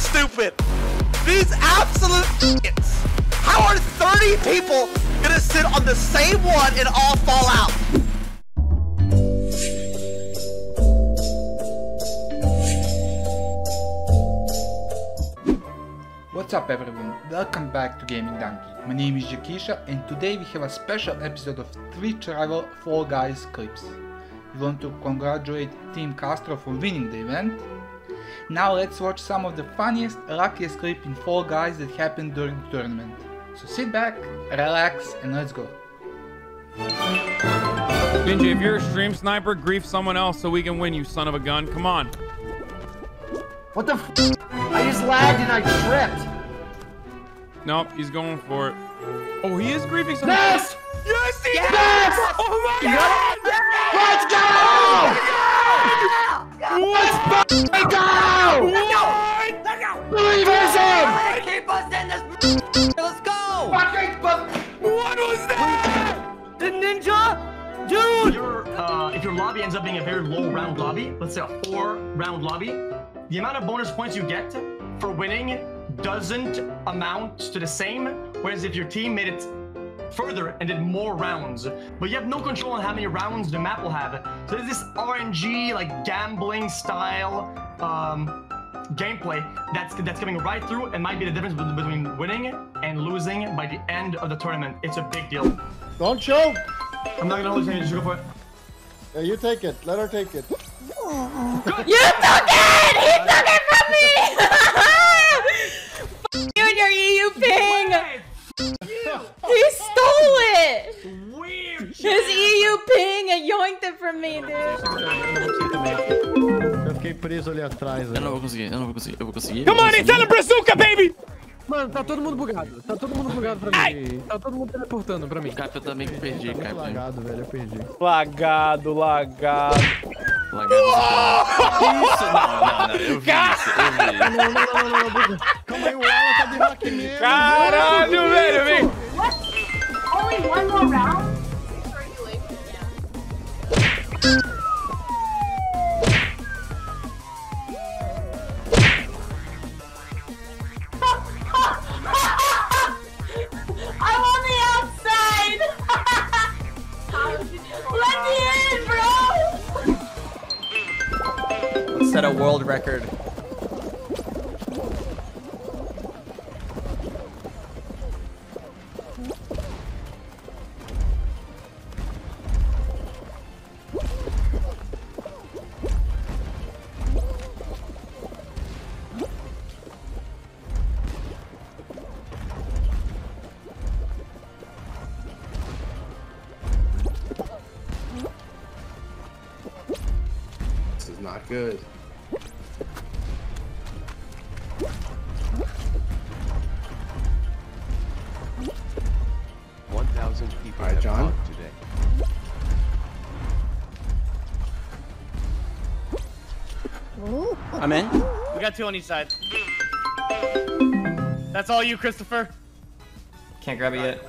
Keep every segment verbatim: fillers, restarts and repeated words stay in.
stupid. These absolute idiots. How are thirty people gonna sit on the same one and all fall out? What's up everyone, welcome back to Gaming Dunkey. My name is Jukisha and today we have a special episode of Twitch rival Fall Guys clips. We want to congratulate Team Castro for winning the event. Now let's watch some of the funniest, luckiest clip in Fall Guys that happened during the tournament. So sit back, relax and let's go. Ninja, if you're a stream sniper, grief someone else so we can win, you son of a gun. Come on. What the f? I just lagged and I tripped. Nope, he's going for it. Oh, he is griefing someone. Yes! Yes, he yes! Yes! Oh my god! Let's go! Let's go! Let's go! What? Let's go! Believe us in! Let's keep us in this. Let's go! Fucking what was that? The ninja? Dude! Your, uh, if your lobby ends up being a very low round lobby, let's say a four round lobby, the amount of bonus points you get for winning doesn't amount to the same, whereas if your team made it further and did more rounds, but you have no control on how many rounds the map will have. So there's this R N G, like gambling style um, gameplay that's that's coming right through and might be the difference between winning and losing by the end of the tournament. It's a big deal. Don't show. I'm not gonna lose any, just go for it. Yeah, you take it. Let her take it. Good. You took it! He took it from me! F*** you and your E U ping! You. He stole it! Weird His E U ping and yoinked it from me, dude. Eu fiquei preso ali atrás. Eu não vou conseguir, eu não vou conseguir, eu vou conseguir. Come on, Italian Brazuca, baby! Mano, tá todo mundo bugado. Tá todo mundo bugado pra Ai. mim. Tá todo mundo teleportando pra mim. Caipa, eu também perdi, Caipa. Lagado, velho, eu perdi. Lagado, lagado. Isso, não, não, não, eu vi isso, eu vi. Não, não, não, não, não, não. Calma aí, o Elo tá de hack mesmo. Caralho, velho, velho. What? Only one more round? I'm on the outside. Let me in, bro. Set a world record. This is not good. All right, John. Today. I'm in. We got two on each side. That's all you, Christopher. Can't grab it yet.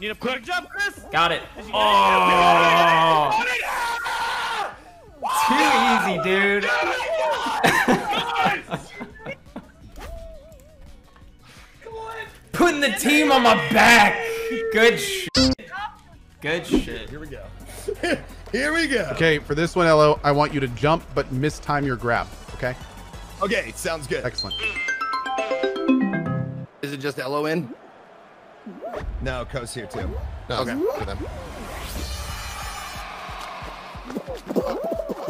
Need a quick jump, Chris. Got it. Oh. Oh. Too easy, dude. Putting the team on my back. Good shit. Good shit. Here we go. Here we go. Okay, for this one, Elo, I want you to jump, but mistime your grab, okay? Okay, sounds good. Excellent. Is it just Elo in? No, Ko's here too. No, okay. For them.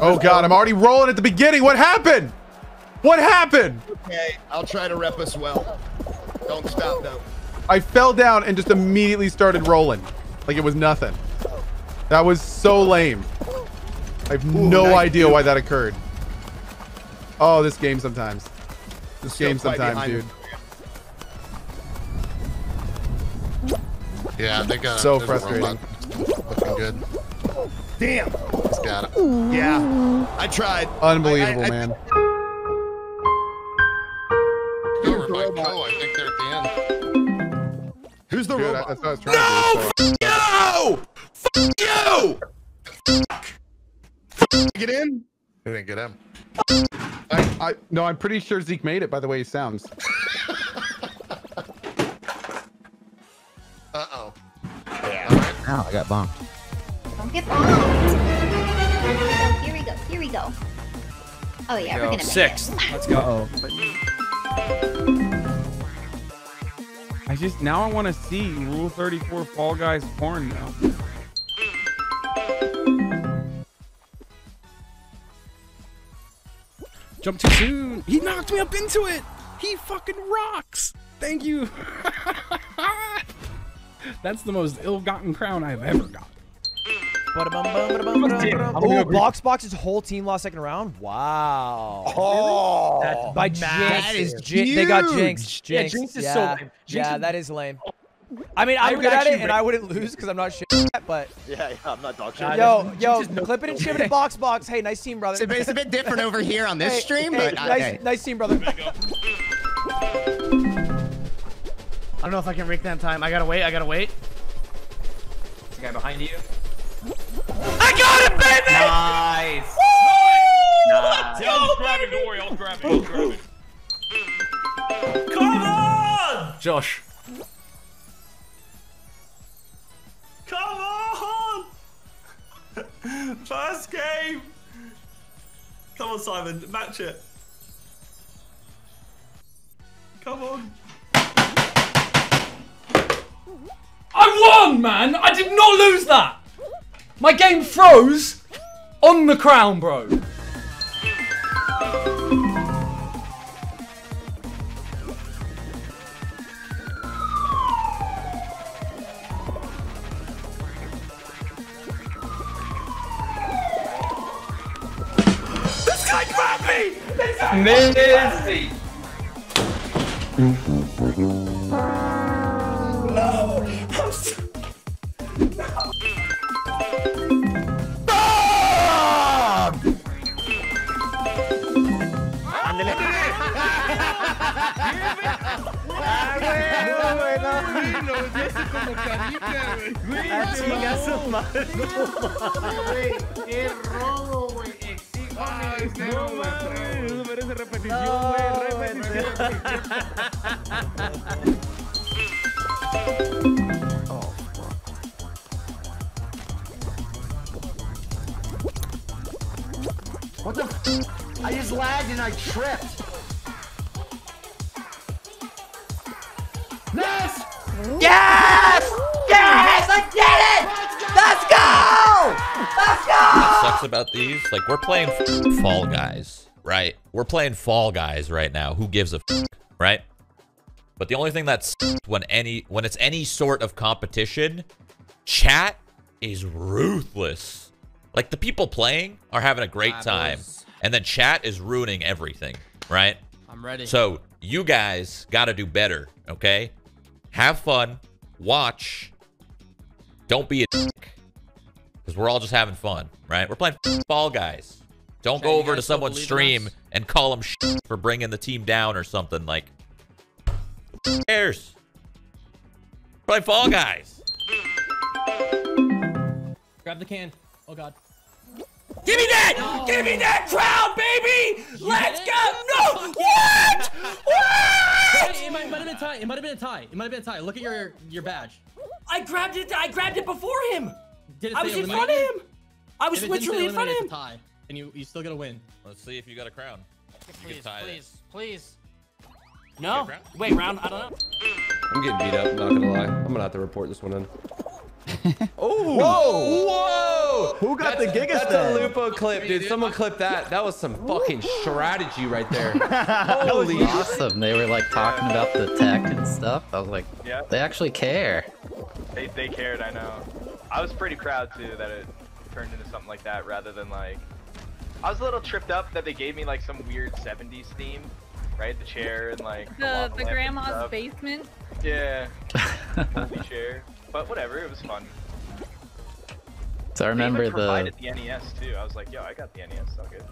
Oh God, I'm already rolling at the beginning. What happened? What happened? Okay, I'll try to rep us well. Don't stop though. I fell down and just immediately started rolling. Like it was nothing. That was so lame. I have Ooh, no idea dude. why that occurred. Oh, this game sometimes. This Still game sometimes, dude. Him. Yeah, they got so frustrating. Looking good. Damn. Just got it. Yeah, I tried. Unbelievable, I, I, I, man. Over by Ko, I think they're at the end. Who's the Dude, robot? I, I was no! To do, so. F you! F you! F get in? He didn't get in. F I no, I'm pretty sure Zeke made it by the way he sounds. Uh oh. Yeah. Ow, I got bombed. Don't get bombed. Here we go. Here we go. Oh yeah, go. We're gonna six. Make it. Let's go. Uh-oh. I just now I want to see Rule thirty-four Fall Guys porn now. Jump too soon. He knocked me up into it. He fucking rocks. Thank you. That's the most ill-gotten crown I've ever got. Oh, Box Box's whole team lost second round. Wow. Oh, that's by Jinx. That is huge. They got Jinx. Jinx. Yeah, Jinx is yeah. so lame. Jinx yeah, is... that is lame. I mean, I, I would at it, break. and I wouldn't lose because I'm not shit, but... Yeah, yeah, I'm not dog shit. Yo, yo, no clip it and shit it at Box Box. Hey, nice team, brother. It's a bit, it's a bit different over here on this hey, stream, hey, but... Nice, okay. nice team, brother. I don't know if I can rake that time. I gotta wait, I gotta wait. There's a guy behind you. I got him, baby! Nice! Woo! Nice. Let's go, I'll grab him, don't worry, I'll grab him, I'll grab him. Come on! Josh. Come on! First game! Come on, Simon, match it. Come on. I won, man! I did not lose that! My game froze on the crown, bro. Missy! No! I'm so... No! Bob! I'm the leader! Ay, no, güey. Eso parece repetición, güey. Repetición. Oh, what the f? I just lagged and I tripped. Yes! Yes! Yes! I did it! Let's go! Let's go! What sucks about these? Like, we're playing Fall Guys, right? We're playing Fall Guys right now. Who gives a f, right? But the only thing that's when any when it's any sort of competition, chat is ruthless. Like, the people playing are having a great time, and then chat is ruining everything, right? I'm ready. So you guys gotta do better, okay? Have fun, watch. Don't be a dick, because we're all just having fun, right? We're playing Fall Guys. Don't go over to someone's stream and call them shit for bringing the team down or something. Like, who cares? Play Fall Guys. Grab the can. Oh, God. Give me that! No. Give me that crown, baby! Yes. Let's go! No! What? What? It might, it might have been a tie. It might have been a tie. It might have been a tie. Look at your, your badge. I grabbed it. I grabbed it before him. Did it I was eliminated? in front of him. I was literally in front of him. Tie, and you, you still got to win. Let's see if you got a crown. Please, please, it. please. No. Wait, round. I don't know. I'm getting beat up. I'm not going to lie. I'm going to have to report this one in. Oh. Whoa. Whoa. Who got that's, the Gigas That's then? a Lupo clip, dude. Someone clipped that. That was some fucking strategy right there. Holy shit. Awesome. They were like talking about the tech and stuff. I was like, yeah. They actually care. They, they cared, I know. I was pretty proud, too, that it turned into something like that rather than, like... I was a little tripped up that they gave me, like, some weird seventies theme, right? The chair and, like... The, the, the grandma's basement? Yeah. The chair. But whatever, it was fun. So I remember the... provided the N E S, too. I was like, yo, I got the N E S, so good.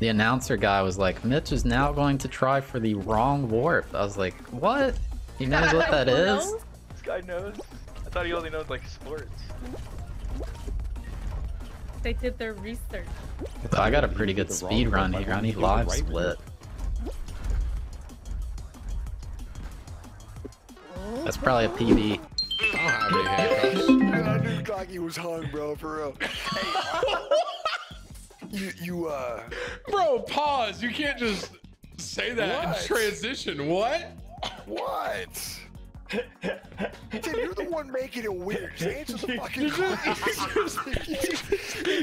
The announcer guy was like, Mitch is now going to try for the wrong warp. I was like, what? He knows what that is? Know? This guy knows. I thought he only knows, like, sports. they did their research. I got a pretty good speed run here. I need live split. That's probably a P B. I knew Doggy was hung, bro, for real. Hey, you, you, uh... Bro, pause. You can't just say that what? And transition. What? What? Dude, you're the one making it weird. Just answer the fucking question.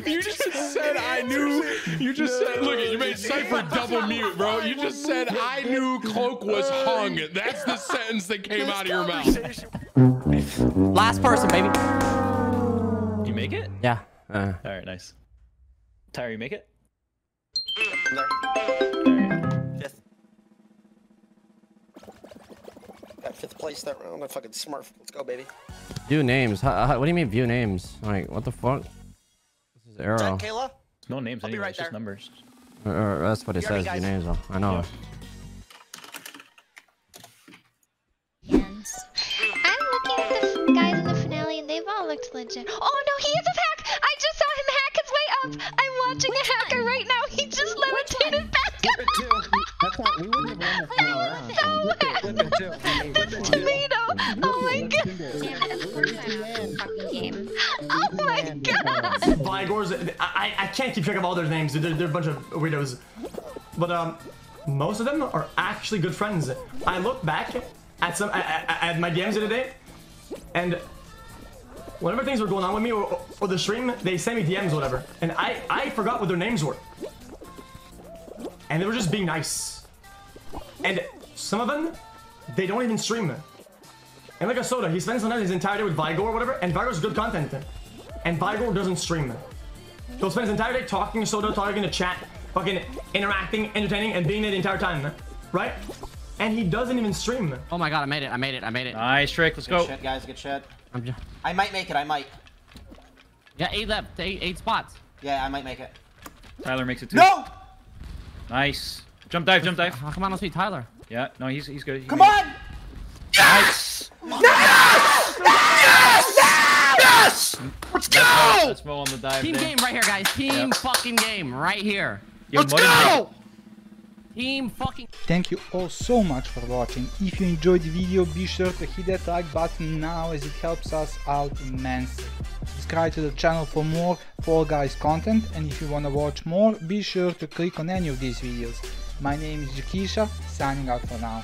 You just said I knew. You just no, said, look, you made Cipher double mute, bro. You just said I knew Cloak was hung. That's the sentence that came out of your mouth. Last person, baby. You make it? Yeah. Uh, All right, nice. Tyler, you make it? No. Fifth place that round. I'm fucking smurf. Let's go, baby. View names. How, how, what do you mean view names? Like, what the fuck? This is arrow. Is that Kayla? No names. I'll anyway. Be right it's there. Just numbers. Or, or, that's what it you says. View names. Though. I know. Yeah. I'm looking at the guys in the finale, and they've all looked legit. Oh no, he is a hack! I just saw him hack his way up. I'm watching Which a hacker one? Right now. He just levitated back up. That's not, we wouldn't have won the final round. That was so bad. That's tomato. Oh my god. Oh my god. Vigors, I, I can't keep track of all their names. They're, they're a bunch of weirdos. But um, most of them are actually good friends. I look back at some at, at my D Ms the other day, and whatever things were going on with me or, or the stream, they sent me D Ms or whatever, and I I forgot what their names were. And they were just being nice. And some of them, they don't even stream. And like Asoda, he spends sometimes his entire day with Vygo or whatever, and Vygo's good content. And Vygo doesn't stream. He'll spend his entire day talking to Asoda, talking to chat, fucking interacting, entertaining, and being there the entire time. Right? And he doesn't even stream. Oh my god, I made it, I made it, I made it. Nice trick, let's go. Good shit, guys, good shit. I'm just... I might make it, I might. Yeah, eight left, eight, eight spots. Yeah, I might make it. Tyler makes it too. No! Nice. Jump dive, jump dive. How come I don't see Tyler? Yeah, no, he's he's good. He come on! It. Yes! Nice. Yes! Yes! Yes! Yes! Let's go! Let's, let's roll on the dive. Team there. Game right here, guys. Team yep. fucking game right here. Yo, let's go! Team fucking. Thank you all so much for watching. If you enjoyed the video, be sure to hit that like button now, as it helps us out immensely. Subscribe to the channel for more Fall Guys content, and if you wanna watch more, be sure to click on any of these videos. My name is Jukisha, signing out for now.